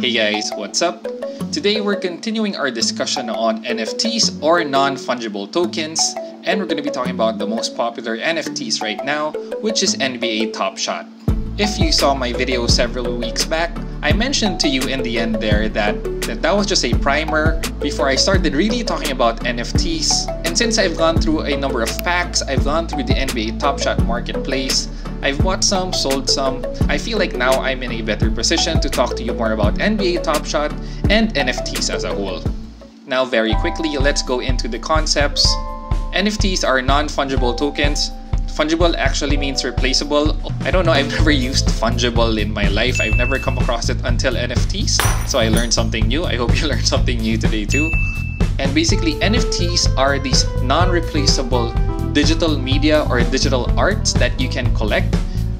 Hey guys, what's up? Today we're continuing our discussion on NFTs or non-fungible tokens, and we're going to be talking about the most popular NFTs right now, which is NBA Top Shot. If you saw my video several weeks back, I mentioned to you in the end there that was just a primer before I started really talking about NFTs. And since I've gone through a number of packs, I've gone through the NBA Top Shot marketplace, I've bought some, sold some. I feel like now I'm in a better position to talk to you more about NBA Top Shot and NFTs as a whole. Now very quickly, let's go into the concepts. NFTs are non-fungible tokens. Fungible actually means replaceable. I don't know, I've never used fungible in my life. I've never come across it until NFTs. So I learned something new. I hope you learned something new today too. And basically NFTs are these non-replaceable digital media or digital arts that you can collect.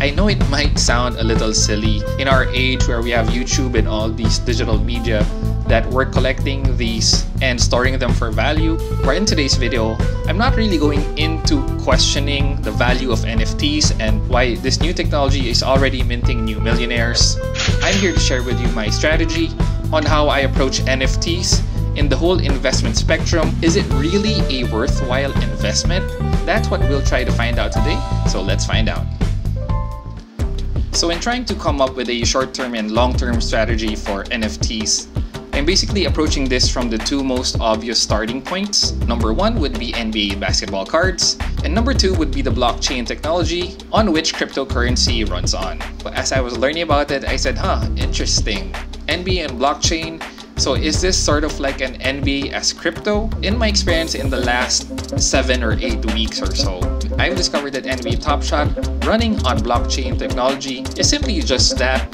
I know it might sound a little silly in our age where we have YouTube and all these digital media that we're collecting these and storing them for value. Where in today's video, I'm not really going into questioning the value of NFTs and why this new technology is already minting new millionaires. I'm here to share with you my strategy on how I approach NFTs in the whole investment spectrum. Is it really a worthwhile investment? That's what we'll try to find out today, so let's find out. So in trying to come up with a short-term and long-term strategy for NFTs, I'm basically approaching this from the two most obvious starting points. Number one would be NBA basketball cards, and number two would be the blockchain technology on which cryptocurrency runs on. But as I was learning about it, I said, interesting, NBA and blockchain. So is this sort of like an NBA as crypto? In my experience in the last 7 or 8 weeks or so, I've discovered that NBA Top Shot running on blockchain technology is simply just that.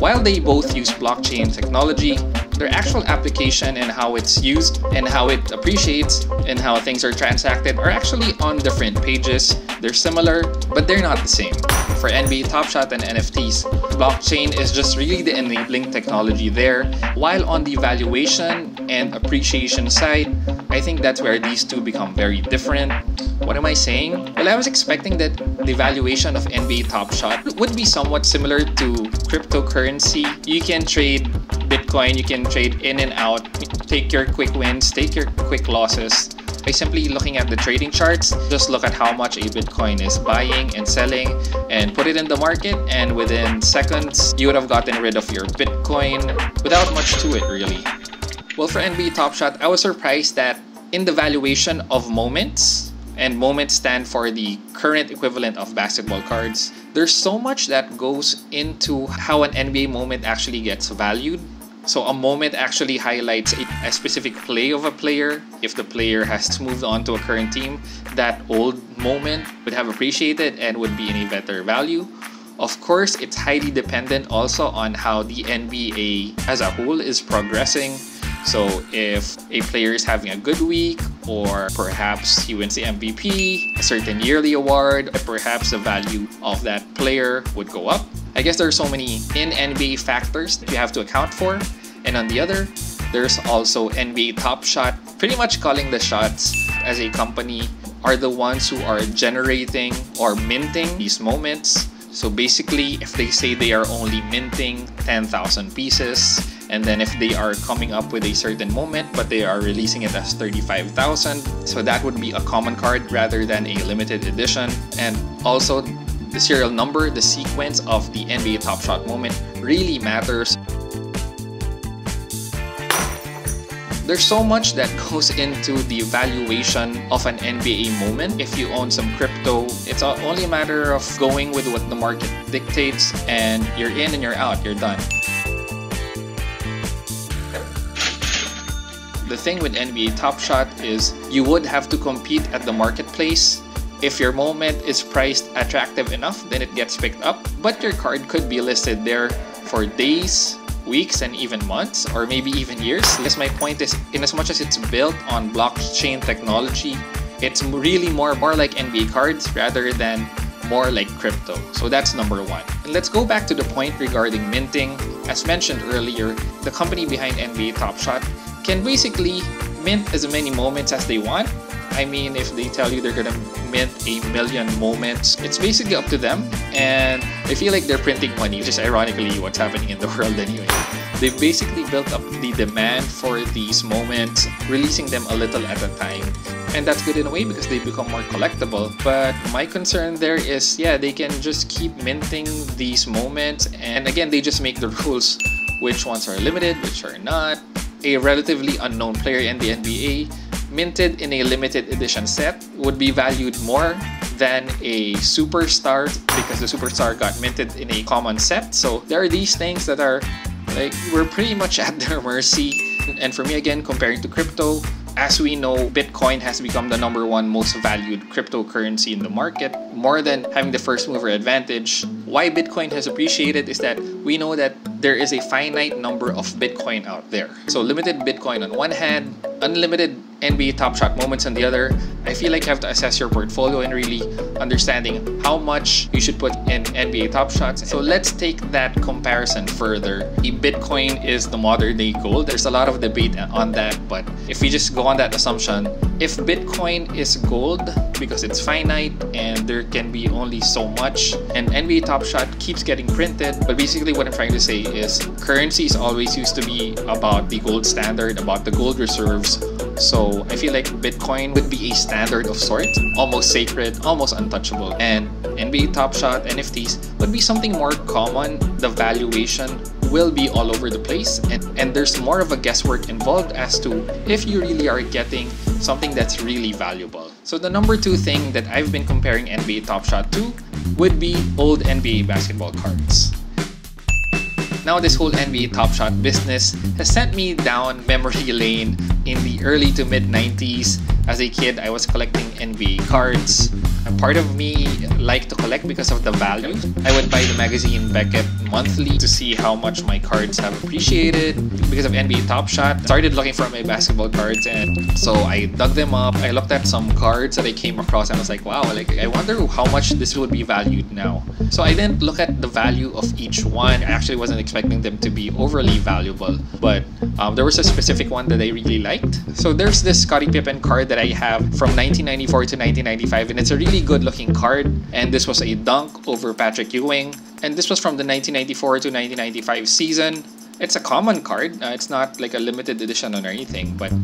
While they both use blockchain technology, their actual application and how it's used and how it appreciates and how things are transacted are actually on different pages. They're similar, but they're not the same. For NBA Top Shot and NFTs, blockchain is just really the enabling technology there, while on the valuation and appreciation side, I think that's where these two become very different. What am I saying? Well, I was expecting that the valuation of NBA Top Shot would be somewhat similar to cryptocurrency. You can trade Bitcoin, you can trade in and out, take your quick wins, take your quick losses. By simply looking at the trading charts, just look at how much a Bitcoin is buying and selling and put it in the market, and within seconds, you would have gotten rid of your Bitcoin without much to it really. Well, for NBA Top Shot, I was surprised that in the valuation of moments, and moments stand for the current equivalent of basketball cards, there's so much that goes into how an NBA moment actually gets valued. So a moment actually highlights a specific play of a player. If the player has moved on to a current team, that old moment would have appreciated and would be in a better value. Of course, it's highly dependent also on how the NBA as a whole is progressing. So if a player is having a good week, or perhaps he wins the MVP, a certain yearly award, perhaps the value of that player would go up. I guess there are so many in NBA factors that you have to account for. And on the other, there's also NBA Top Shot, pretty much calling the shots as a company, are the ones who are generating or minting these moments. So basically, if they say they are only minting 10,000 pieces, and then if they are coming up with a certain moment, but they are releasing it as 35,000, so that would be a common card rather than a limited edition. And also, the serial number, the sequence of the NBA Top Shot moment really matters. There's so much that goes into the valuation of an NBA moment. If you own some crypto, it's only a matter of going with what the market dictates, and you're in and you're out, you're done. The thing with NBA Top Shot is you would have to compete at the marketplace. If your moment is priced attractive enough, then it gets picked up, but your card could be listed there for days, weeks, and even months, or maybe even years. Because my point is, in as much as it's built on blockchain technology, it's really more like NBA cards rather than more like crypto. So that's number one. And let's go back to the point regarding minting. As mentioned earlier, the company behind NBA Top Shot can basically mint as many moments as they want. I mean, if they tell you they're gonna mint 1 million moments, it's basically up to them. And I feel like they're printing money, which is ironically what's happening in the world anyway. They basically built up the demand for these moments, releasing them a little at a time. And that's good in a way because they become more collectible. But my concern there is, yeah, they can just keep minting these moments. And again, they just make the rules, which ones are limited, which are not. A relatively unknown player in the NBA, minted in a limited edition set, would be valued more than a superstar because the superstar got minted in a common set. So there are these things that are like, we're pretty much at their mercy. And for me, again, comparing to crypto, as we know, Bitcoin has become the #1 most valued cryptocurrency in the market. More than having the first mover advantage, why Bitcoin has appreciated is that we know that there is a finite number of Bitcoin out there. So limited Bitcoin on one hand, unlimited NBA Top Shot moments on the other. I feel like you have to assess your portfolio and really understanding how much you should put in NBA Top Shots. So let's take that comparison further. The Bitcoin is the modern day gold. There's a lot of debate on that, but if we just go on that assumption, if Bitcoin is gold because it's finite and there can be only so much, and NBA Top Shot keeps getting printed, but basically what I'm trying to say is currencies always used to be about the gold standard, about the gold reserves. So I feel like Bitcoin would be a standard of sorts, almost sacred, almost untouchable. And NBA Top Shot, NFTs would be something more common. The valuation will be all over the place, and there's more of a guesswork involved as to if you really are getting something that's really valuable. So the #2 thing that I've been comparing NBA Top Shot to would be old NBA basketball cards. Now this whole NBA Top Shot business has sent me down memory lane. In the early to mid 90s, as a kid, I was collecting NBA cards. And part of me liked to collect because of the value. I would buy the magazine Beckett monthly to see how much my cards have appreciated. Because of NBA Top Shot, started looking for my basketball cards, and so I dug them up. I looked at some cards that I came across and I was like, wow, like I wonder how much this would be valued now. So I didn't look at the value of each one. I actually wasn't expecting them to be overly valuable, but there was a specific one that I really liked. So there's this Scottie Pippen card that I have from 1994 to 1995, and it's a really good looking card. And this was a dunk over Patrick Ewing. And this was from the 1994 to 1995 season. It's a common card. It's not like a limited edition or anything, but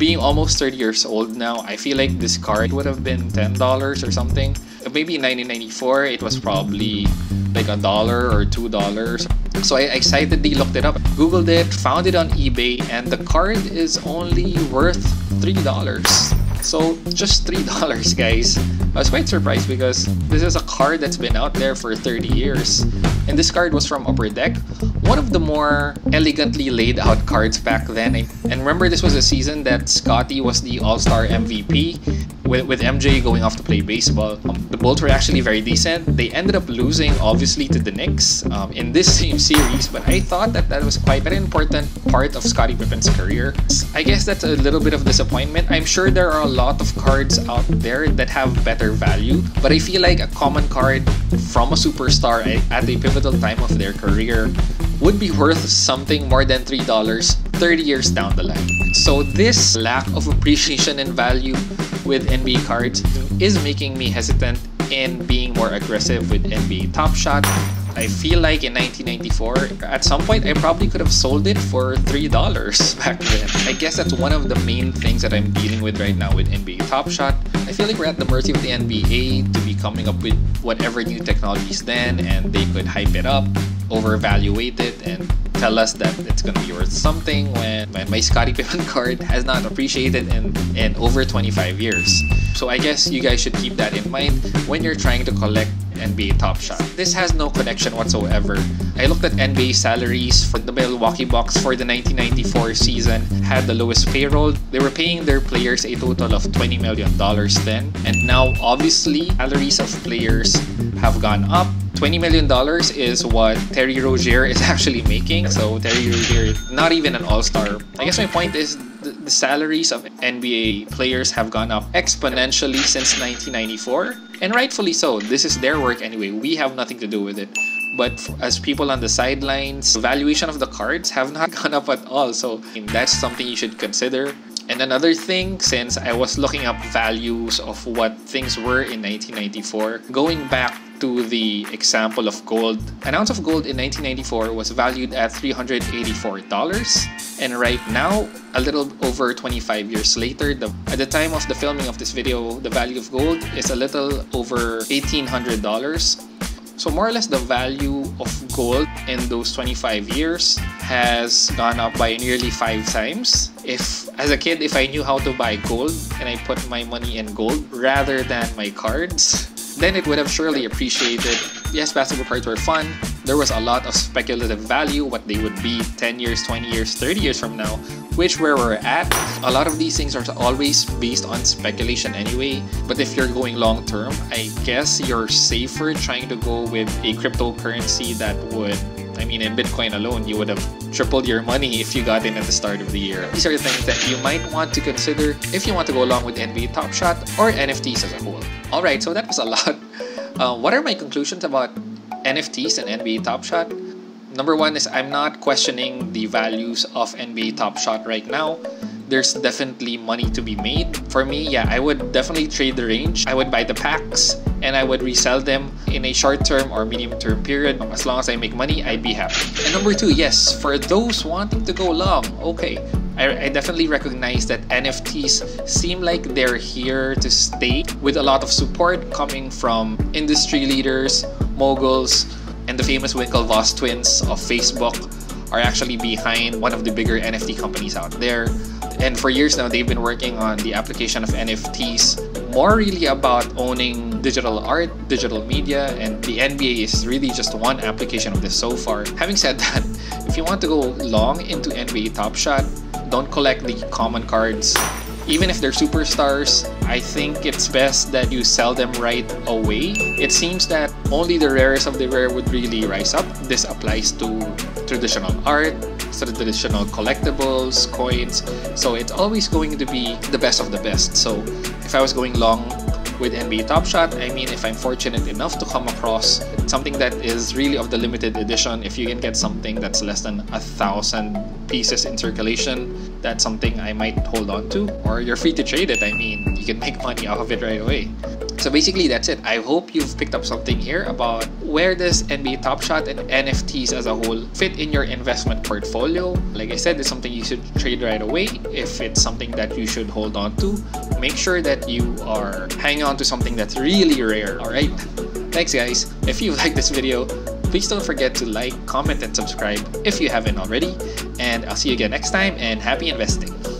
being almost 30 years old now, I feel like this card would have been $10 or something. Maybe in 1994, it was probably like $1 or $2. So I excitedly looked it up, Googled it, found it on eBay, and the card is only worth $3. So just $3, guys. I was quite surprised because this is a card that's been out there for 30 years. And this card was from Upper Deck, one of the more elegantly laid out cards back then. And remember, this was a season that Scottie was the All-Star MVP with MJ going off to play baseball. The Bulls were actually very decent. They ended up losing, obviously, to the Knicks in this same series, but I thought that was quite an important part of Scottie Pippen's career. I guess that's a little bit of disappointment. I'm sure there are a lot of cards out there that have better value, but I feel like a common card from a superstar at a pivotal time of their career would be worth something more than $3 30 years down the line. So this lack of appreciation and value with NBA cards is making me hesitant in being more aggressive with NBA Top Shot. I feel like in 1994, at some point, I probably could have sold it for $3 back then. I guess that's one of the main things that I'm dealing with right now with NBA Top Shot. I feel like we're at the mercy of the NBA to be coming up with whatever new technologies then, and they could hype it up, overvaluate it, and tell us that it's going to be worth something when my Scottie Pippen card has not appreciated in over 25 years. So I guess you guys should keep that in mind when you're trying to collect NBA Top Shot. This has no connection whatsoever. I looked at NBA salaries for the Milwaukee Bucks for the 1994 season, had the lowest payroll. They were paying their players a total of $20 million then. And now, obviously, salaries of players have gone up. $20 million is what Terry Rozier is actually making. So Terry Rozier, not even an all-star. I guess my point is the salaries of NBA players have gone up exponentially since 1994. And rightfully so. This is their work anyway. We have nothing to do with it. But as people on the sidelines, the valuation of the cards have not gone up at all. So that's something you should consider. And another thing, since I was looking up values of what things were in 1994, going back to the example of gold, an ounce of gold in 1994 was valued at $384, and right now, a little over 25 years later, at the time of the filming of this video, the value of gold is a little over $1,800. So more or less the value of gold in those 25 years has gone up by nearly 5 times. As a kid, if I knew how to buy gold and I put my money in gold rather than my cards, then it would have surely appreciated. Yes, basketball cards were fun. There was a lot of speculative value, what they would be 10 years, 20 years, 30 years from now, which where we're at, a lot of these things are always based on speculation anyway. But if you're going long term, I guess you're safer trying to go with a cryptocurrency that would, I mean, in Bitcoin alone, you would have tripled your money if you got in at the start of the year. These are things that you might want to consider if you want to go along with NBA Top Shot or NFTs as a whole. Alright, so that was a lot. What are my conclusions about NFTs and NBA Top Shot? Number one is I'm not questioning the values of NBA Top Shot right now. There's definitely money to be made. For me, yeah, I would definitely trade the range. I would buy the packs and I would resell them in a short-term or medium-term period. As long as I make money, I'd be happy. And number two, yes, for those wanting to go long, okay. I definitely recognize that NFTs seem like they're here to stay with a lot of support coming from industry leaders, moguls, and the famous Winklevoss twins of Facebook are actually behind one of the bigger NFT companies out there. And for years now, they've been working on the application of NFTs, more really about owning digital art, digital media, and the NBA is really just one application of this so far. Having said that, if you want to go long into NBA Top Shot, don't collect the common cards. Even if they're superstars, I think it's best that you sell them right away. It seems that only the rarest of the rare would really rise up. This applies to traditional art, traditional collectibles, coins. So it's always going to be the best of the best. So if I was going long with NBA Top Shot, I mean, if I'm fortunate enough to come across something that is really of the limited edition, if you can get something that's less than 1,000 pieces in circulation, that's something I might hold on to. Or you're free to trade it. I mean, you can make money out of it right away. So basically, that's it. I hope you've picked up something here about where does NBA Top Shot and NFTs as a whole fit in your investment portfolio. Like I said, it's something you should trade right away. If it's something that you should hold on to, make sure that you are hanging on to something that's really rare. Alright? Thanks guys. If you liked this video, please don't forget to like, comment, and subscribe if you haven't already. And I'll see you again next time, and happy investing!